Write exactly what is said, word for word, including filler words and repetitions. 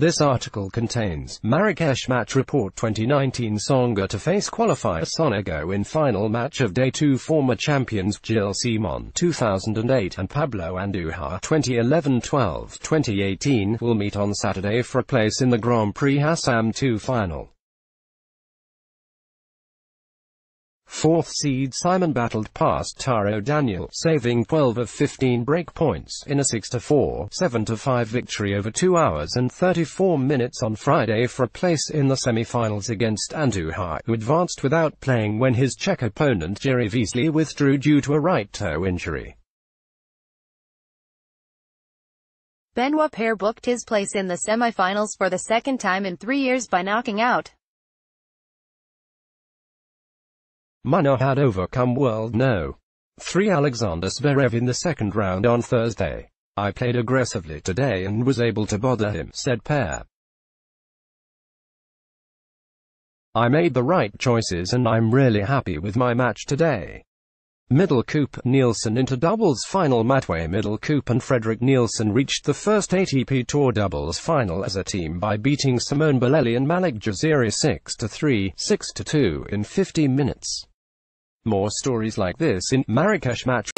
This article contains Marrakech match report twenty nineteen. Songa to face qualifier Sonego in final match of day two. Former champions Gilles Simon two thousand eight and Pablo Andujar twenty eleven twelve twenty eighteen will meet on Saturday for a place in the Grand Prix Hassan two final. Fourth seed Simon battled past Taro Daniel, saving twelve of fifteen break points in a six to four, seven to five victory over two hours and thirty-four minutes on Friday for a place in the semi-finals against Andujar, who advanced without playing when his Czech opponent Jerry Vesely withdrew due to a right toe injury. Benoit Paire booked his place in the semi-finals for the second time in three years by knocking out Munah had overcome world no. three Alexander Zverev in the second round on Thursday. "I played aggressively today and was able to bother him," said Paire. "I made the right choices and I'm really happy with my match today." Middelkoop, Nielsen into doubles final. Matwei Middelkoop and Frederick Nielsen reached the first A T P Tour doubles final as a team by beating Simone Bolelli and Malik Jaziri six to three, six to two in fifty minutes. More stories like this in Marrakech match.